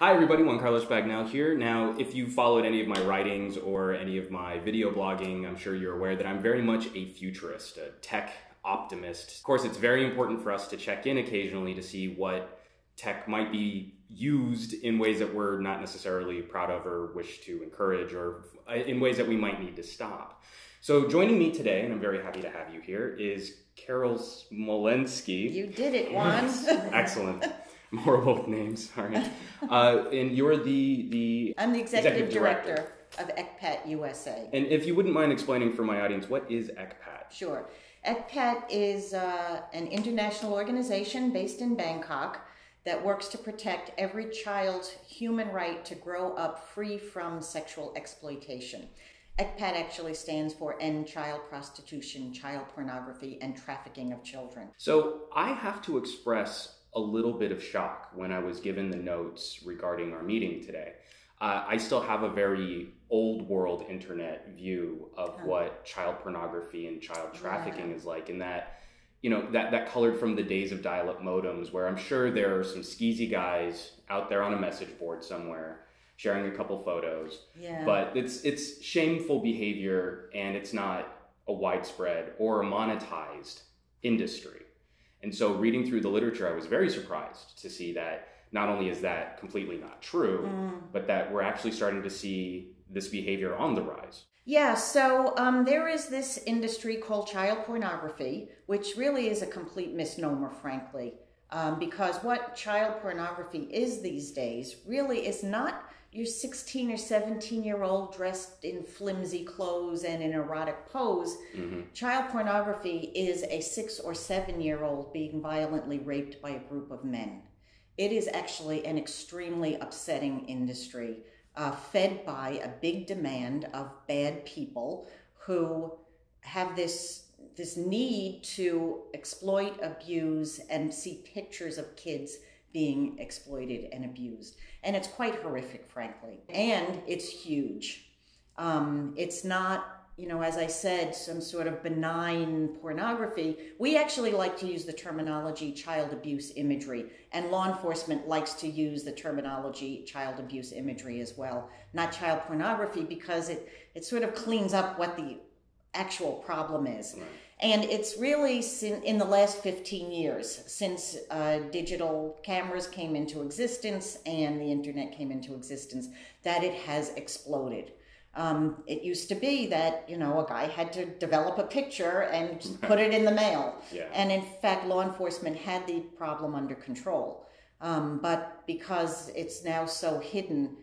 Hi everybody, Juan Carlos Bagnell here. Now, if you followed any of my writings or any of my video blogging, I'm sure you're aware that I'm very much a futurist, a tech optimist. Of course, it's very important for us to check in occasionally to see what tech might be used in ways that we're not necessarily proud of or wish to encourage, or in ways that we might need to stop. So joining me today, and I'm very happy to have you here, is Carol Smolenski. You did it, Juan. Excellent. I'm horrible with names, sorry. And you're the... I'm the executive director of ECPAT USA. And if you wouldn't mind explaining for my audience, what is ECPAT? Sure. ECPAT is an international organization based in Bangkok that works to protect every child's human right to grow up free from sexual exploitation. ECPAT actually stands for End Child Prostitution, Child Pornography, and Trafficking of Children. So I have to express a little bit of shock when I was given the notes regarding our meeting today. I still have a very old world internet view of what child pornography and child trafficking is like, in that, you know, that colored from the days of dial-up modems, where I'm sure there are some skeezy guys out there on a message board somewhere sharing a couple photos. Yeah. But it's shameful behavior, and it's not a widespread or a monetized industry. And so reading through the literature, I was very surprised to see that not only is that completely not true, but that we're actually starting to see this behavior on the rise. Yeah, so there is this industry called child pornography, which really is a complete misnomer, frankly, because what child pornography is these days really is not your 16 or 17-year-old dressed in flimsy clothes and an erotic pose. Child pornography is a 6- or 7-year-old being violently raped by a group of men. It is actually an extremely upsetting industry, fed by a big demand of bad people who have this need to exploit, abuse, and see pictures of kids being exploited and abused. And it's quite horrific, frankly. And it's huge. It's not, you know, as I said, some sort of benign pornography. We actually like to use the terminology child abuse imagery, and law enforcement likes to use the terminology child abuse imagery as well, not child pornography, because it sort of cleans up what the actual problem is. Right. And it's really in the last 15 years, since digital cameras came into existence and the internet came into existence, that it has exploded. It used to be that, you know, a guy had to develop a picture and put it in the mail. Yeah. And in fact, law enforcement had the problem under control. But because it's now so hidden,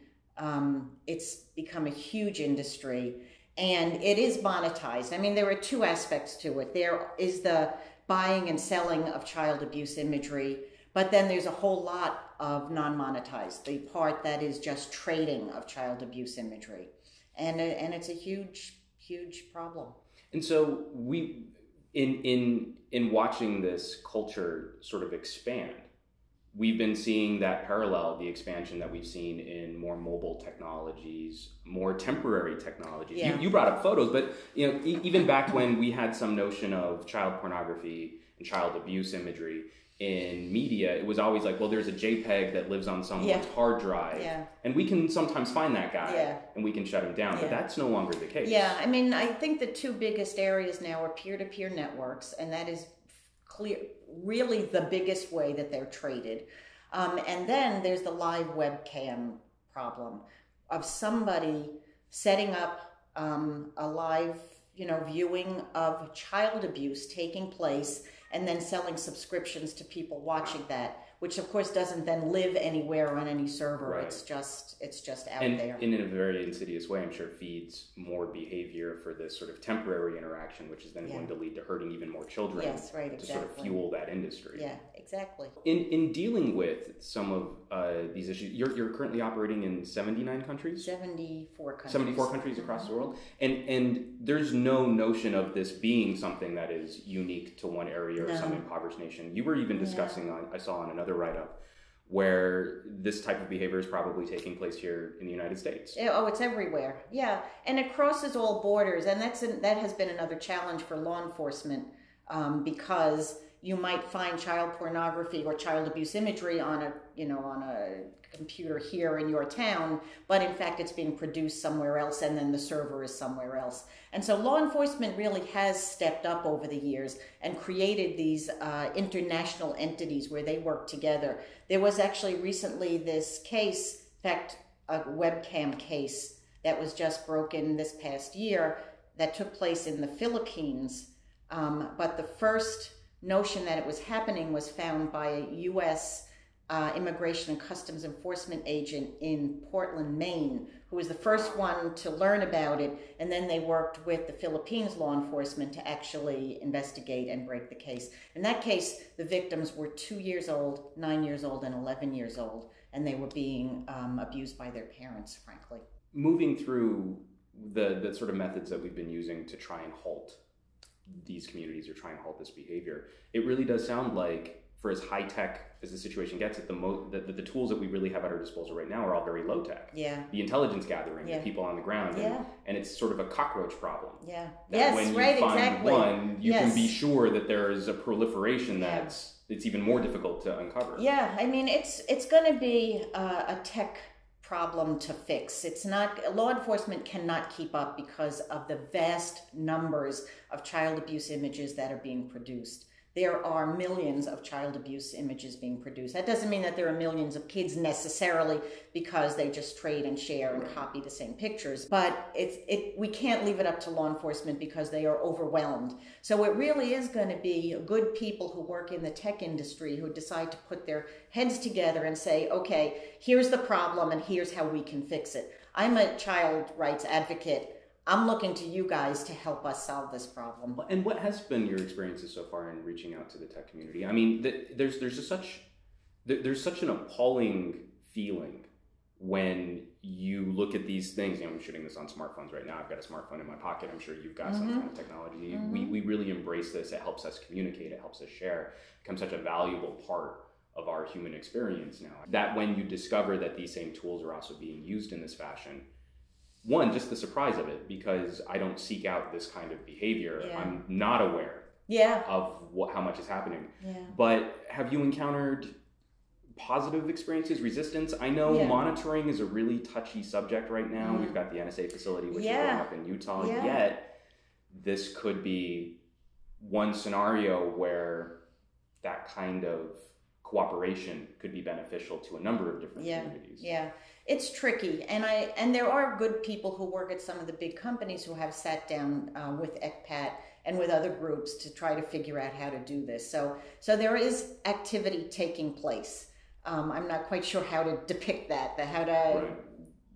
it's become a huge industry. And it is monetized. I mean, there are two aspects to it. There is the buying and selling of child abuse imagery, but then there's a whole lot of non-monetized, the part that is just trading of child abuse imagery. And it's a huge, huge problem. And so we, in watching this culture sort of expand, we've been seeing that parallel, the expansion that we've seen in more mobile technologies, more temporary technologies. Yeah. You brought up photos, but you know, even back when we had some notion of child pornography and child abuse imagery in media, it was always like, well, there's a JPEG that lives on someone's hard drive, and we can sometimes find that guy, and we can shut him down, but that's no longer the case. Yeah, I mean, I think the two biggest areas now are peer-to-peer networks, and that is really the biggest way that they're traded. And then there's the live webcam problem of somebody setting up a live, you know, viewing of child abuse taking place and then selling subscriptions to people watching that, which of course doesn't then live anywhere on any server. Right. It's just out there. And in a very insidious way, I'm sure feeds more behavior for this sort of temporary interaction, which is then going to lead to hurting even more children. Yes, right, exactly. To sort of fuel that industry. Yeah, exactly. In dealing with some of these issues, you're currently operating in 79 countries? 74 countries. 74 countries across the world. And there's no notion of this being something that is unique to one area or some impoverished nation. You were even discussing, I saw on another write-up, where this type of behavior is probably taking place here in the United States. Oh, it's everywhere. Yeah, and it crosses all borders, and that has been another challenge for law enforcement, because you might find child pornography or child abuse imagery on a you know, on a computer here in your town, but in fact it's being produced somewhere else, and then the server is somewhere else. And so law enforcement really has stepped up over the years and created these international entities where they work together. There was actually recently this case, in fact, a webcam case that was just broken this past year that took place in the Philippines. But the first notion that it was happening was found by a U.S. Immigration and Customs Enforcement agent in Portland, Maine, who was the first one to learn about it, and then they worked with the Philippines law enforcement to actually investigate and break the case. In that case, the victims were 2 years old, 9 years old, and 11 years old, and they were being abused by their parents, frankly. Moving through the sort of methods that we've been using to try and halt these communities or try and halt this behavior, it really does sound like, for as high tech as the situation gets, that the tools that we really have at our disposal right now are all very low tech. Yeah. The intelligence gathering, yeah, the people on the ground, yeah, and it's sort of a cockroach problem. Yeah. That yes. When you right. Find exactly. One, you yes. Can be sure that there is a proliferation that's yeah. It's even more difficult to uncover. Yeah. I mean, it's going to be a tech problem to fix. It's not, law enforcement cannot keep up because of the vast numbers of child abuse images that are being produced. There are millions of child abuse images being produced. That doesn't mean that there are millions of kids necessarily, because they just trade and share and copy the same pictures. But we can't leave it up to law enforcement because they are overwhelmed. So it really is going to be good people who work in the tech industry who decide to put their heads together and say, okay, here's the problem and here's how we can fix it. I'm a child rights advocate. I'm looking to you guys to help us solve this problem. And what has been your experiences so far in reaching out to the tech community? I mean, there's such an appalling feeling when you look at these things. You know, I'm shooting this on smartphones right now. I've got a smartphone in my pocket. I'm sure you've got mm-hmm. some kind of technology. Mm-hmm. We really embrace this. It helps us communicate. It helps us share. It becomes such a valuable part of our human experience now. That when you discover that these same tools are also being used in this fashion, one, just the surprise of it, because I don't seek out this kind of behavior. Yeah. I'm not aware yeah. of how much is happening. Yeah. But have you encountered positive experiences, resistance? I know yeah. monitoring is a really touchy subject right now. Mm. We've got the NSA facility, which yeah. is going up in Utah. Yeah. Yet, this could be one scenario where that kind of cooperation could be beneficial to a number of different yeah. communities. Yeah, it's tricky, and there are good people who work at some of the big companies who have sat down with ECPAT and with other groups to try to figure out how to do this. So there is activity taking place. I'm not quite sure how to depict that, how to right.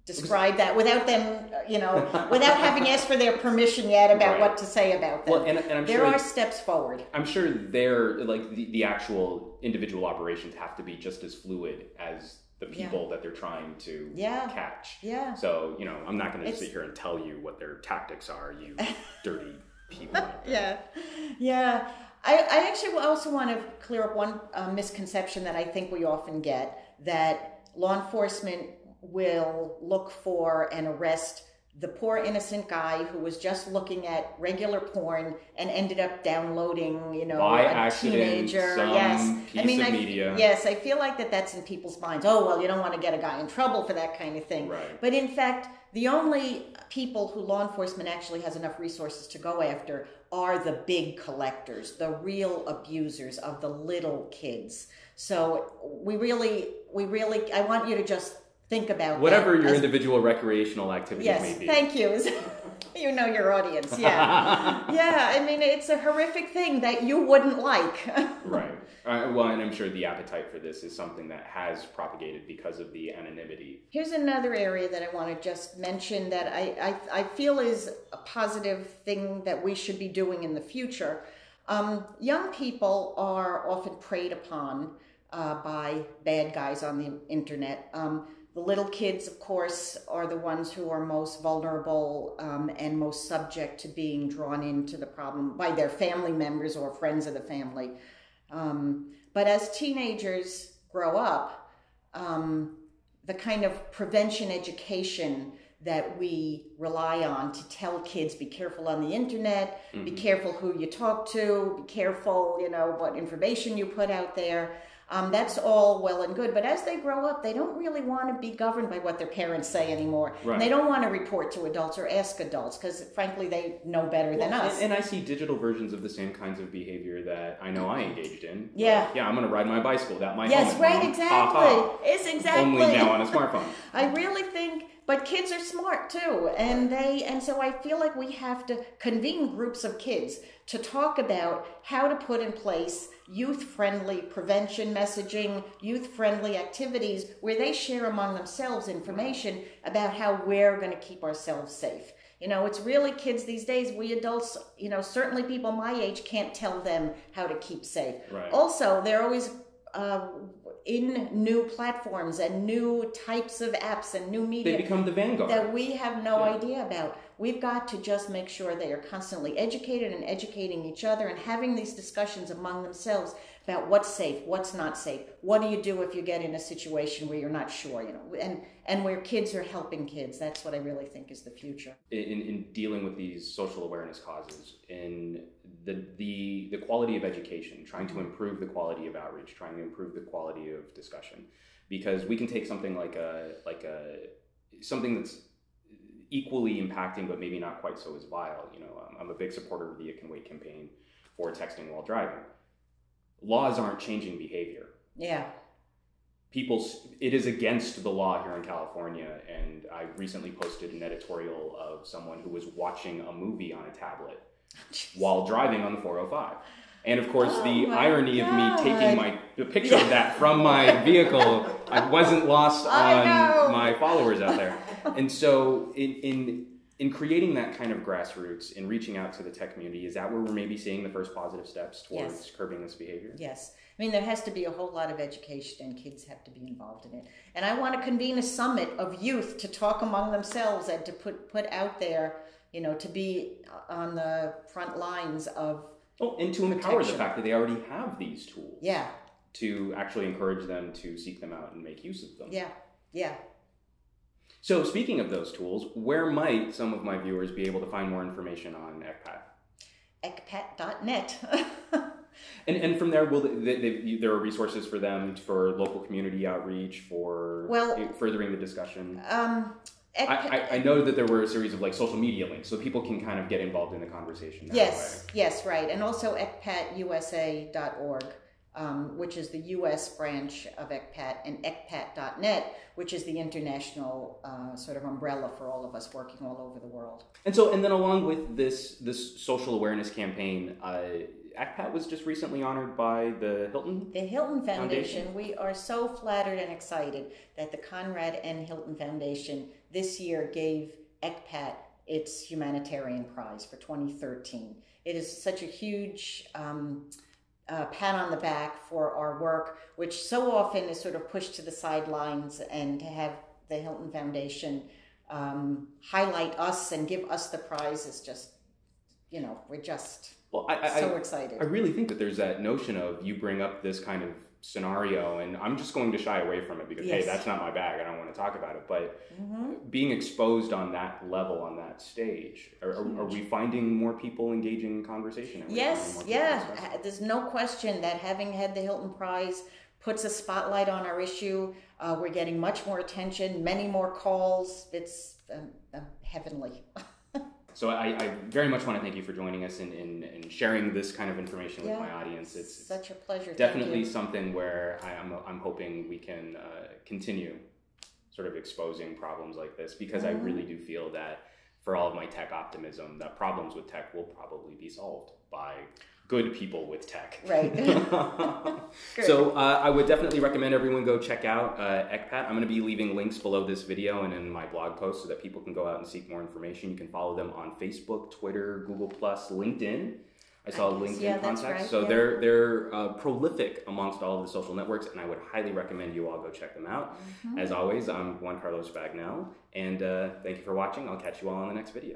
describe that without them, you know, without having asked for their permission yet about right. what to say about them. Well, and I'm there sure, are steps forward. I'm sure they're like the actual individual operations have to be just as fluid as the people yeah. that they're trying to yeah. catch. Yeah. So, you know, I'm not going to sit here and tell you what their tactics are, you dirty people. Yeah. Yeah. I actually also want to clear up one misconception that I think we often get, that law enforcement will look for and arrest the poor innocent guy who was just looking at regular porn and ended up downloading, you know, by accident, teenager. Yes, piece I mean, of media. Yes, I feel like that's in people's minds. Oh, well, you don't want to get a guy in trouble for that kind of thing. Right. But in fact, the only people who law enforcement actually has enough resources to go after are the big collectors, the real abusers of the little kids. So we really, I want you to just think about whatever your individual recreational activity yes, may be. Thank you. You know your audience. Yeah. Yeah. I mean, it's a horrific thing that you wouldn't like. Right. Well, and I'm sure the appetite for this is something that has propagated because of the anonymity. Here's another area that I want to just mention that I feel is a positive thing that we should be doing in the future. Young people are often preyed upon by bad guys on the internet. The little kids, of course, are the ones who are most vulnerable and most subject to being drawn into the problem by their family members or friends of the family. But as teenagers grow up, the kind of prevention education that we rely on to tell kids, be careful on the internet, mm-hmm. be careful who you talk to, be careful, you know, what information you put out there. That's all well and good, but as they grow up, they don't really want to be governed by what their parents say anymore. Right. They don't want to report to adults or ask adults because, frankly, they know better than us. And I see digital versions of the same kinds of behavior that I know I engaged in. Yeah. Like, yeah, I'm going to ride my bicycle. That my yes, helmet, right, mom. Exactly. Ha-ha. It's exactly. Only now on a smartphone. I really think... But kids are smart too, and so I feel like we have to convene groups of kids to talk about how to put in place youth-friendly prevention messaging, youth-friendly activities where they share among themselves information about how we're going to keep ourselves safe. You know, it's really kids these days. We adults, you know, certainly people my age can't tell them how to keep safe. Right. Also, they're always in new platforms and new types of apps and new media. They become the vanguard. That we have no idea about. We've got to just make sure they are constantly educated and educating each other and having these discussions among themselves about what's safe, what's not safe, what do you do if you get in a situation where you're not sure, you know, and where kids are helping kids. That's what I really think is the future. In dealing with these social awareness causes, in the quality of education, trying to improve the quality of outreach, trying to improve the quality of discussion, because we can take something like something that's equally impacting but maybe not quite so as vile. You know, I'm a big supporter of the It Can Wait campaign for texting while driving. Laws aren't changing behavior. Yeah. It is against the law here in California, and I recently posted an editorial of someone who was watching a movie on a tablet while driving on the 405. And of course, the irony of me taking the picture of that from my vehicle, I wasn't lost on my followers out there. And so in creating that kind of grassroots and reaching out to the tech community, is that where we're maybe seeing the first positive steps towards curbing this behavior? Yes. I mean, there has to be a whole lot of education, and kids have to be involved in it. And I want to convene a summit of youth to talk among themselves and to put out there, you know, to be on the front lines of and to empower the fact that they already have these tools. Yeah. To actually encourage them to seek them out and make use of them. Yeah, yeah. So speaking of those tools, where might some of my viewers be able to find more information on ECPAT? ECPAT.net. And from there, there are resources for them for local community outreach, for furthering the discussion? I know that there were a series of like social media links, so people can kind of get involved in the conversation. Yes, right. And also ECPATUSA.org, which is the U.S. branch of ECPAT, and ECPAT.net, which is the international sort of umbrella for all of us working all over the world. And then along with this social awareness campaign, ECPAT was just recently honored by the Hilton Foundation. We are so flattered and excited that the Conrad N. Hilton Foundation this year gave ECPAT its humanitarian prize for 2013. It is such a huge pat on the back for our work, which so often is sort of pushed to the sidelines, and to have the Hilton Foundation highlight us and give us the prize is just, you know, we're just... Well, so excited. I really think that there's that notion of you bring up this kind of scenario and I'm just going to shy away from it because, hey, that's not my bag. I don't want to talk about it. But being exposed on that level, on that stage, are we finding more people engaging in conversation? Yes, yeah. There's no question that having had the Hilton Prize puts a spotlight on our issue. We're getting much more attention, many more calls. It's heavenly. So I very much want to thank you for joining us and sharing this kind of information with my audience. It's such a pleasure. Definitely something where I'm hoping we can continue sort of exposing problems like this, because I really do feel that for all of my tech optimism, that problems with tech will probably be solved by good people with tech. Right. So I would definitely recommend everyone go check out ECPAT. I'm going to be leaving links below this video and in my blog post so that people can go out and seek more information. You can follow them on Facebook, Twitter, Google+, LinkedIn. I saw LinkedIn contacts. Right, so they're prolific amongst all of the social networks, and I would highly recommend you all go check them out. As always, I'm Juan Carlos Bagnell, and thank you for watching. I'll catch you all on the next video.